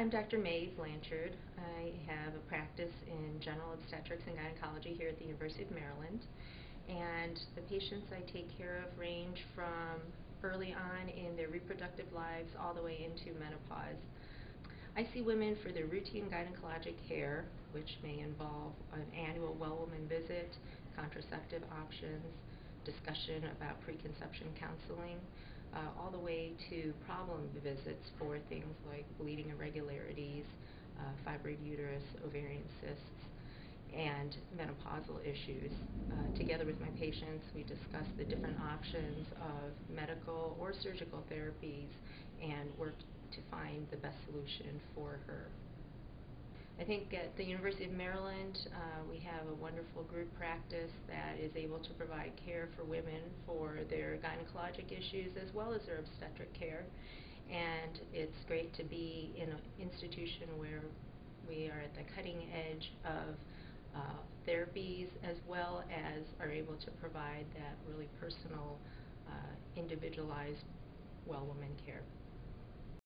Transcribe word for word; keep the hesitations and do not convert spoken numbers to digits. I'm Doctor May Blanchard. I have a practice in general obstetrics and gynecology here at the University of Maryland. And the patients I take care of range from early on in their reproductive lives all the way into menopause. I see women for their routine gynecologic care, which may involve an annual well-woman visit, contraceptive options, discussion about preconception counseling, uh, all the way to problem visits for things like bleeding irregularities, uh, fibroid uterus, ovarian cysts, and menopausal issues. Uh, together with my patients, we discuss the different options of medical or surgical therapies and work to find the best solution for her. I think at the University of Maryland, uh, we have a wonderful group practice that is able to provide care for women for their gynecologic issues as well as their obstetric care. And it's great to be in an institution where we are at the cutting edge of uh, therapies, as well as are able to provide that really personal, uh, individualized well-woman care.